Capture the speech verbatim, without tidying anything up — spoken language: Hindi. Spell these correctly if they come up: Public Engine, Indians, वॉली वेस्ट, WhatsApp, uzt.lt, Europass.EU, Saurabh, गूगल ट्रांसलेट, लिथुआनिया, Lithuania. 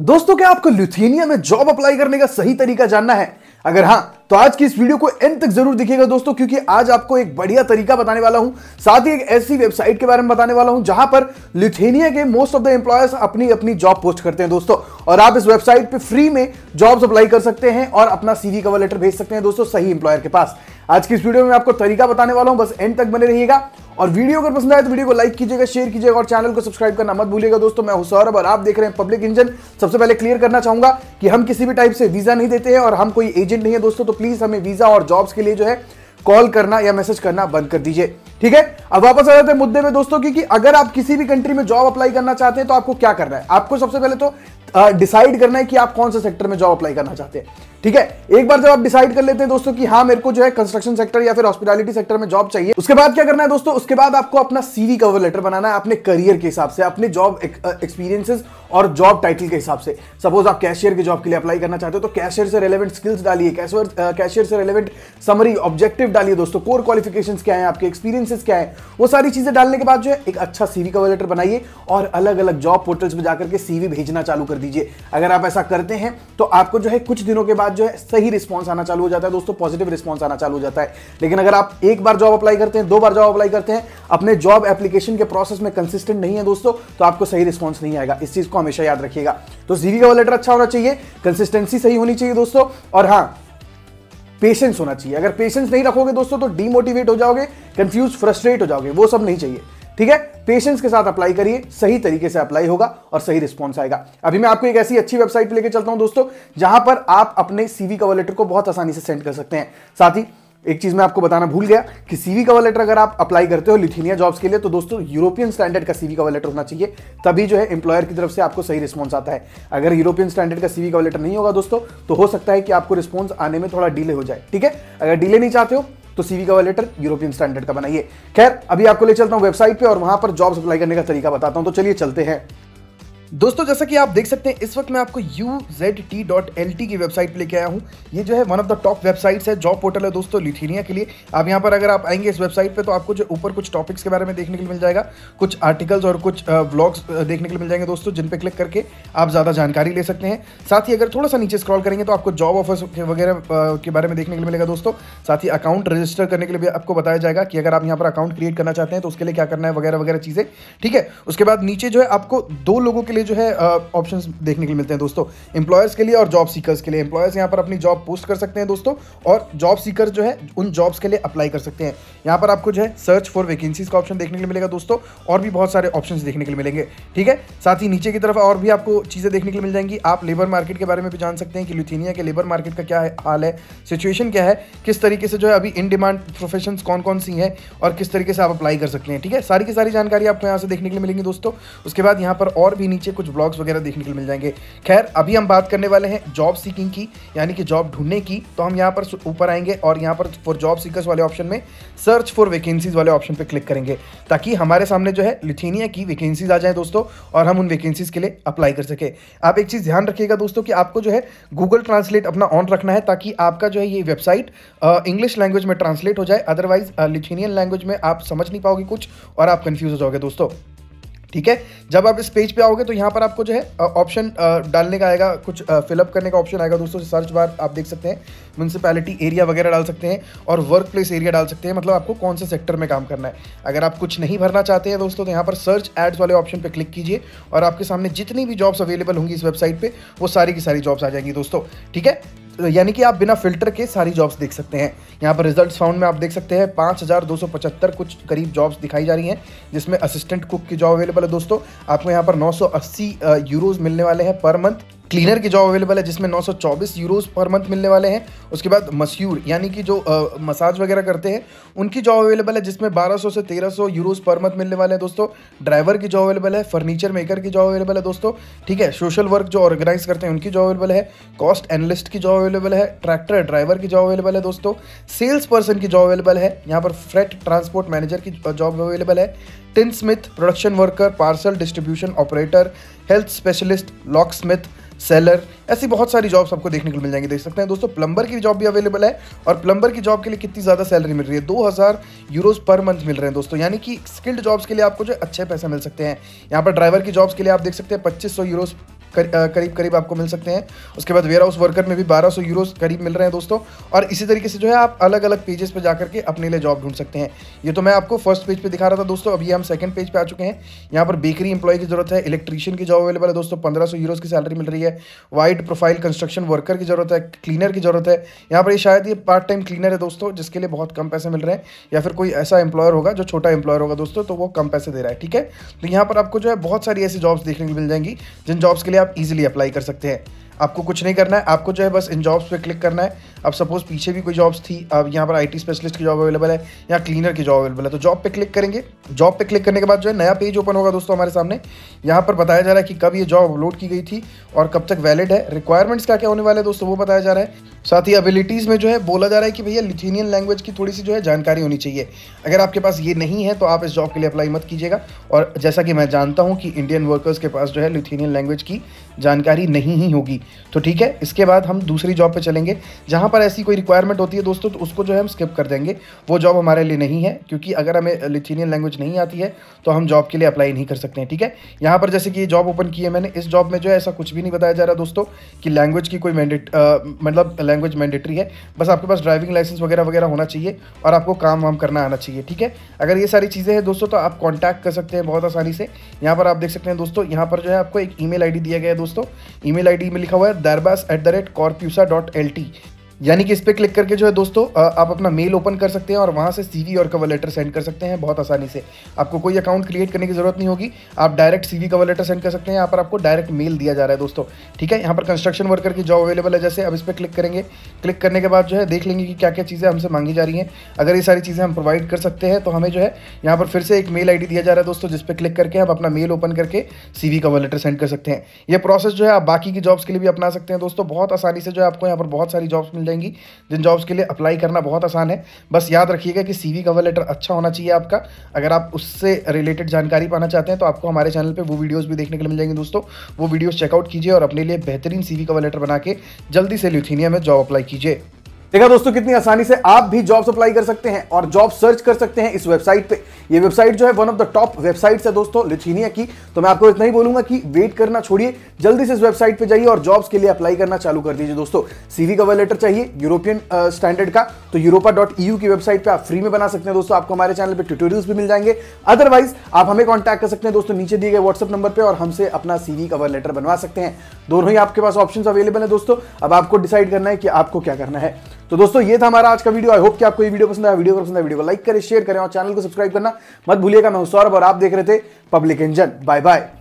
दोस्तों, क्या आपको लिथुआनिया में जॉब अप्लाई करने का सही तरीका जानना है? अगर हाँ तो आज की इस वीडियो को एंड तक जरूर देखिएगा दोस्तों, क्योंकि आज आपको एक बढ़िया तरीका बताने वाला हूं। साथ ही एक ऐसी वेबसाइट के बारे में बताने वाला हूं जहां पर लिथुआनिया के मोस्ट ऑफ द एम्प्लॉयर्स अपनी अपनी जॉब पोस्ट करते हैं दोस्तों, और आप इस वेबसाइट पे फ्री में जॉब्स अप्लाई कर सकते हैं और अपना सीवी कवर लेटर भेज सकते हैं दोस्तों सही एम्प्लॉयर के पास। आज की इस वीडियो में आपको तरीका बताने वाला हूं, बस एंड तक बने रहिएगा। और वीडियो अगर पसंद आए तो वीडियो को लाइक कीजिएगा, शेयर कीजिएगा और चैनल को सब्सक्राइब करना मत भूलिएगा दोस्तों। मैं हूं सौरभ और आप देख रहे हैं पब्लिक इंजन। सबसे पहले क्लियर करना चाहूंगा कि हम किसी भी टाइप से वीजा नहीं देते हैं और हम कोई एजेंट नहीं है दोस्तों, तो प्लीज हमें वीजा और जॉब्स के लिए जो है कॉल करना या मैसेज करना बंद कर दीजिए, ठीक है। अब वापस आ जाते हैं मुद्दे में दोस्तों, क्योंकि अगर आप किसी भी कंट्री में जॉब अप्लाई करना चाहते हैं तो आपको क्या करना है, आपको सबसे पहले तो डिसाइड करना है कि आप कौन से सेक्टर में जॉब अप्लाई करना चाहते हैं, ठीक है। एक बार जब आप डिसाइड कर लेते हैं दोस्तों कि हाँ मेरे को जो है कंस्ट्रक्शन सेक्टर या फिर हॉस्पिटैलिटी सेक्टर में जॉब चाहिए, उसके बाद क्या करना है दोस्तों, उसके बाद आपको अपना सीवी कवर लेटर बनाना है अपने करियर के हिसाब से, अपने जॉब एक्सपीरियंसेस और जॉब टाइटल के हिसाब से। सपोज आप कैशियर की जॉब के लिए अप्लाई करना चाहते हो तो कैशियर से रिलेवेंट स्किल्स डालिए, कैशियर से रिलेवेंट समरी ऑब्जेक्टिव डालिए दोस्तों, कोर क्वालिफिकेशन क्या है, आपके एक्सपीरियंसेस क्या है, वो सारी चीजें डालने के बाद जो है एक अच्छा सीवी कवर लेटर बनाइए और अलग अलग जॉब पोर्टल्स में जाकर के सीवी भेजना चालू कर दीजिए। अगर आप ऐसा करते हैं तो आपको जो है कुछ दिनों के बाद जो है सही रिस्पांस आना चालू हो जाता है दोस्तों, पॉजिटिव रिस्पांस आना चालू हो जाता है। लेकिन अगर आप एक बार जॉब अप्लाई करते हैं, दो बार जॉब अप्लाई करते हैं, अपने जॉब एप्लीकेशन के प्रोसेस में कंसिस्टेंट नहीं है दोस्तों, तो आपको सही रिस्पांस नहीं आएगा। इस चीज को हमेशा याद रखिएगा। तो सीवी का लेटर अच्छा होना चाहिए, कंसिस्टेंसी सही होनी चाहिए दोस्तों, और हां पेशेंस होना चाहिए। अगर पेशेंस नहीं रखोगे दोस्तों तो डीमोटिवेट हो जाओगे, कंफ्यूज फ्रस्ट्रेट हो जाओगे, वो सब नहीं चाहिए, ठीक है। पेशेंस के साथ अप्लाई करिए, सही तरीके से अप्लाई होगा और सही रिस्पांस आएगा। अभी मैं आपको एक ऐसी अच्छी वेबसाइट पे लेके चलता हूं दोस्तों जहां पर आप अपने सीवी कवर लेटर को बहुत आसानी से सेंड कर सकते हैं। साथ ही एक चीज मैं आपको बताना भूल गया कि सीवी कवर लेटर अगर आप अप्लाई करते हो लिथुआनिया जॉब्स के लिए तो दोस्तों यूरोपियन स्टैंडर्ड का सीवी कवर लेटर होना चाहिए, तभी जो है एम्प्लॉयर की तरफ से आपको सही रिस्पांस आता है। अगर यूरोपियन स्टैंडर्ड का सीवी कवर लेटर नहीं होगा दोस्तों तो हो सकता है कि आपको रिस्पांस आने में थोड़ा डिले हो जाए, ठीक है। अगर डिले नहीं चाहते हो तो CV cover letter European standard का बनाइए। खैर अभी आपको ले चलता हूं वेबसाइट पे और वहां पर जॉब्स अप्लाई करने का तरीका बताता हूं, तो चलिए चलते हैं दोस्तों। जैसा कि आप देख सकते हैं इस वक्त मैं आपको u z t dot l t की वेबसाइट पे लेके आया हूं। ये जो है one of the top websites है, जॉब पोर्टल है दोस्तों लिथुआनिया के लिए। आप यहां पर अगर आप आएंगे इस वेबसाइट पे तो आपको जो ऊपर कुछ टॉपिक्स के बारे में देखने के लिए मिल जाएगा, कुछ आर्टिकल्स और कुछ व्लॉग्स देखने के लिए मिल जाएंगे दोस्तों, जिन पे क्लिक करके आप ज़्यादा जानकारी ले सकते हैं। साथ ही अगर थोड़ा सा नीचे स्क्रॉल करेंगे तो आपको जॉब ऑफर्स वगैरह के बारे में देखने के लिए मिलेगा दोस्तों। साथ ही अकाउंट रजिस्टर करने के लिए भी आपको बताया जाएगा कि अगर आप यहाँ पर अकाउंट क्रिएट करना चाहते हैं तो उसके लिए क्या करना है वगैरह वगैरह चीज़ें, ठीक है। उसके बाद नीचे जो है आपको दो लोगों के जो है ऑप्शंस uh, देखने के लिए मिलते हैं दोस्तों, एम्प्लॉयर्स के लिए और जॉब सीकर्स के लिए। एम्प्लॉयर्स यहां पर अपनी जॉब पोस्ट कर सकते हैं दोस्तों और जॉब सीकर्स जो है उन जॉब्स के लिए अप्लाई कर सकते हैं। यहां पर आपको जो है सर्च फॉर वैकेंसीज का ऑप्शन देखने के लिए मिलेगा दोस्तों और भी बहुत सारे ऑप्शंस देखने के लिए मिलेंगे, ठीक है। साथ ही नीचे की तरफ और भी आपको चीजें देखने के लिए मिल जाएंगी। आप लेबर मार्केट के बारे में भी जान सकते हैं कि लिथुआनिया के लेबर मार्केट का क्या हाल है, सिचुएशन क्या है, किस तरीके से जो है अभी इन डिमांड प्रोफेशंस कौन कौन सी हैं और किस तरीके से आप अप्लाई कर सकते हैं, ठीक है। सारी की सारी जानकारी आपको यहाँ से देखने के लिए मिलेंगी दोस्तों। उसके बाद यहाँ पर और भी नीचे कुछ ब्लॉग्स वगैरह देखने के लिए मिल जाएंगे। खैर अभी हम बात करने वाले हैं जॉब सीकिंग की, यानी कि जॉब ढूंढने की। तो हम यहाँ पर ऊपर आएंगे और यहाँ पर फॉर जॉब सीकर्स वाले ऑप्शन में सर्च फॉर वैकेंसीज वाले ऑप्शन पे क्लिक करेंगे ताकि हमारे सामने जो है लिथुआनिया की वैकेंसीज आ जाए दोस्तों और हम उन वैकेंसीज के लिए अप्लाई कर सके। आप एक चीज़ ध्यान रखिएगा दोस्तों कि आपको जो है गूगल ट्रांसलेट अपना ऑन रखना है ताकि आपका जो है ये वेबसाइट इंग्लिश लैंग्वेज में ट्रांसलेट हो जाए, अदरवाइज लिथुआनियन लैंग्वेज में आप समझ नहीं पाओगे कुछ और आप कन्फ्यूज हो जाओगे दोस्तों, ठीक है। जब आप इस पेज पे आओगे तो यहाँ पर आपको जो है ऑप्शन डालने का आएगा, कुछ फिलअप करने का ऑप्शन आएगा दोस्तों। सर्च बार आप देख सकते हैं, म्यूनसिपैलिटी एरिया वगैरह डाल सकते हैं और वर्क प्लेस एरिया डाल सकते हैं, मतलब आपको कौन से सेक्टर में काम करना है। अगर आप कुछ नहीं भरना चाहते हैं दोस्तों तो यहाँ पर सर्च एड्स वाले ऑप्शन पर क्लिक कीजिए और आपके सामने जितनी भी जॉब्स अवेलेबल होंगी इस वेबसाइट पर वो सारी की सारी जॉब्स आ जाएंगी दोस्तों, ठीक है। यानी कि आप बिना फिल्टर के सारी जॉब्स देख सकते हैं। यहाँ पर रिजल्ट्स फाउंड में आप देख सकते हैं पाँच हज़ार दो सौ पचहत्तर कुछ करीब जॉब्स दिखाई जा रही हैं, जिसमें असिस्टेंट कुक की जॉब अवेलेबल है दोस्तों। आपको यहाँ पर नौ सौ अस्सी यूरोस मिलने वाले हैं पर मंथ। क्लीनर की जॉब अवेलेबल है जिसमें नौ सौ चौबीस यूरोस पर मंथ मिलने वाले हैं। उसके बाद मस्यूर यानी कि जो आ, मसाज वगैरह करते हैं उनकी जॉब अवेलेबल है जिसमें बारह सौ से तेरह सौ यूरोस पर मंथ मिलने वाले हैं दोस्तों। ड्राइवर की जॉब अवेलेबल है, फर्नीचर मेकर की जॉब अवेलेबल है दोस्तों, ठीक है। सोशल वर्क जो ऑर्गेनाइज करते हैं उनकी जॉब अवेलेबल है, कॉस्ट एनालिस्ट की जॉब अवेलेबल है, ट्रैक्टर ड्राइवर की जॉब अवेलेबल है दोस्तों, सेल्स पर्सन की जॉब अवेलेबल है, यहाँ पर फ्रेट ट्रांसपोर्ट मैनेजर की जॉब अवेलेबल है, tin Smith, production worker, parcel distribution operator, health specialist, lock Smith, seller, ऐसी बहुत सारी जॉब्स आपको देखने के लिए मिल जाएंगी। देख सकते हैं दोस्तों प्लम्बर की जॉब भी अवेलेबल है और प्लम्बर की जॉब के लिए कितनी ज़्यादा सैलरी मिल रही है, दो हज़ार यूरोस पर मंथ मिल रहे हैं दोस्तों। यानी कि स्किल्ड जॉब्स के लिए आपको जो अच्छे पैसे मिल सकते हैं। यहाँ पर ड्राइवर की जॉब्स के लिए आप देख सकते हैं पच्चीस सौ यूरोस करीब करीब आपको मिल सकते हैं। उसके बाद वेयर हाउस वर्कर में भी बारह सौ यूरोज करीब मिल रहे हैं दोस्तों। और इसी तरीके से जो है आप अलग अलग पेजेस पे जाकर के अपने लिए जॉब ढूंढ सकते हैं। ये तो मैं आपको फर्स्ट पेज पे दिखा रहा था दोस्तों, अभी हम सेकंड पेज पे आ चुके हैं। यहाँ पर बेकरी एम्प्लॉय की जरूरत है, इलेक्ट्रीशियन की जॉब अवेलेबल है दोस्तों, पंद्रह सौ यूरोज की सैलरी मिल रही है। वाइड प्रोफाइल कंस्ट्रक्शन वर्कर की जरूरत है, क्लीनर की जरूरत है। यहाँ पर ये शायद ये पार्ट टाइम क्लीनर है दोस्तों, जिसके लिए बहुत कम पैसे मिल रहे हैं, या फिर कोई ऐसा एम्प्लॉयर होगा जो छोटा एम्प्लॉयर होगा दोस्तों, तो वो कम पैसे दे रहा है। ठीक है, तो यहाँ पर आपको जो है बहुत सारी ऐसी जॉब्स देखने को मिल जाएंगी, जिन जॉब्स के लिए आप इजीली अप्लाई कर सकते हैं। आपको कुछ नहीं करना है, आपको जो है बस इन जॉब्स पे क्लिक करना है। अब सपोज पीछे भी कोई जॉब्स थी, अब यहाँ पर आईटी स्पेशलिस्ट की जॉब अवेलेबल है, यहाँ क्लीनर की जॉब अवेलेबल है, तो जॉब पे क्लिक करेंगे। जॉब पे क्लिक करने के बाद जो है नया पेज ओपन होगा दोस्तों हमारे सामने। यहाँ पर बताया जा रहा है कि कब ये जॉब अपलोड की गई थी और कब तक वैलिड है, रिक्वायरमेंट्स क्या क्या होने वाले दोस्तों वो बताया जा रहा है। साथ ही एबिलिटीज़ में जो है बोला जा रहा है कि भैया लिथुनियन लैंग्वेज की थोड़ी सी जो है जानकारी होनी चाहिए। अगर आपके पास ये नहीं है तो आप इस जॉब के लिए अप्लाई मत कीजिएगा। और जैसा कि मैं जानता हूँ कि इंडियन वर्कर्स के पास जो है लिथुनियन लैंग्वेज की जानकारी नहीं ही होगी, तो ठीक है। इसके बाद हम दूसरी जॉब पे चलेंगे, जहाँ पर ऐसी कोई रिक्वायरमेंट होती है दोस्तों तो उसको जो है हम स्किप कर देंगे, वो जॉब हमारे लिए नहीं है, क्योंकि अगर हमें लिथुनियन लैंग्वेज नहीं आती है तो हम जॉब के लिए अप्लाई नहीं कर सकते हैं। ठीक है, यहाँ पर जैसे कि ये जॉब ओपन की है मैंने, इस जॉब में जो है ऐसा कुछ भी नहीं बताया जा रहा दोस्तों कि लैंग्वेज की कोई मैंडेट मतलब लैंग्वेज मैंडेटरी है। बस आपके पास ड्राइविंग लाइसेंस वगैरह वगैरह होना चाहिए और आपको काम वाम करना आना चाहिए। ठीक है, अगर ये सारी चीज़ें हैं दोस्तों तो आप कॉन्टैक्ट कर सकते हैं बहुत आसानी से। यहाँ पर आप देख सकते हैं दोस्तों, यहाँ पर जो है आपको एक ईमेल आईडी दिया गया है दोस्तों। ईमेल आईडी में लिखा हुआ है darbass at the rate corpusa dot L T, यानी कि इस पर क्लिक करके जो है दोस्तों आप अपना मेल ओपन कर सकते हैं और वहाँ से सीवी और कवर लेटर सेंड कर सकते हैं बहुत आसानी से। आपको कोई अकाउंट क्रिएट करने की जरूरत नहीं होगी, आप direct CV cover letter send कर सकते हैं। यहाँ पर आपको डायरेक्ट मेल दिया जा रहा है दोस्तों। ठीक है, यहाँ पर कंस्ट्रक्शन वर्कर की जॉब अवेलेबल है जैसे, अब इस पर क्लिक करेंगे। क्लिक करने के बाद जो है देख लेंगे कि क्या क्या चीज़ें हमसे मांगी जा रही हैं। अगर ये सारी चीज़ें हम प्रोवाइड कर सकते हैं तो हमें जो है यहाँ पर फिर से एक मेल आई डी दिया जा रहा है दोस्तों, जिस पर क्लिक करके आप अपना मेल ओपन करके सीवी कवर लेटर सेंड कर सकते हैं। ये प्रोसेस जो है आप बाकी की जॉब्स के लिए भी अपना सकते हैं दोस्तों। बहुत आसानी से जो है आपको यहाँ पर बहुत सारी जॉब्स जाएंगी, जिन जॉब्स के लिए अप्लाई करना बहुत आसान है। बस याद रखिएगा कि सीवी कवर लेटर अच्छा होना चाहिए आपका। अगर आप उससे रिलेटेड जानकारी पाना चाहते हैं तो आपको हमारे चैनल पे वो वीडियोस भी देखने के लिए मिल जाएंगे दोस्तों, वो वीडियोस चेकआउट कीजिए और अपने लिए बेहतरीन सीवी कवर लेटर बना के जल्दी से लिथुनिया में जॉब अप्लाई कीजिए। देखा दोस्तों कितनी आसानी से आप भी जॉब्स अप्लाई कर सकते हैं और जॉब सर्च कर सकते हैं इस वेबसाइट पे। ये वेबसाइट जो है one of the top websites है दोस्तों लिथुनिया की। तो मैं आपको इतना ही बोलूंगा कि वेट करना छोड़िए, जल्दी से इस वेबसाइट पे जाइए और जॉब्स के लिए अप्लाई करना चालू कर दीजिए दोस्तों। सीवी कवर लेटर चाहिए यूरोपियन स्टैंडर्ड का, तो यूरोपा डॉट ई यू की वेबसाइट पर आप फ्री में बना सकते हैं दोस्तों। आपको हमारे चैनल पर ट्यूटोरियल्स भी मिल जाएंगे। अदरवाइज आप हमें कॉन्टैक्ट कर सकते हैं दोस्तों नीचे दिए गए व्हाट्सअप नंबर पर, और हमसे अपना सीवी कवर लेटर बनवा सकते हैं। दोनों ही आपके पास ऑप्शन अवेलेबल है दोस्तों। अब आपको डिसाइड करना है कि आपको क्या करना है। तो दोस्तों ये था हमारा आज का वीडियो। आई होप कि आपको ये वीडियो पसंद आया। वीडियो को पसंद आया वीडियो को लाइक करें, शेयर करें और चैनल को सब्सक्राइब करना मत भूलिएगा। मैं हूं सौरभ और आप देख रहे थे पब्लिक इंजन। Bye bye.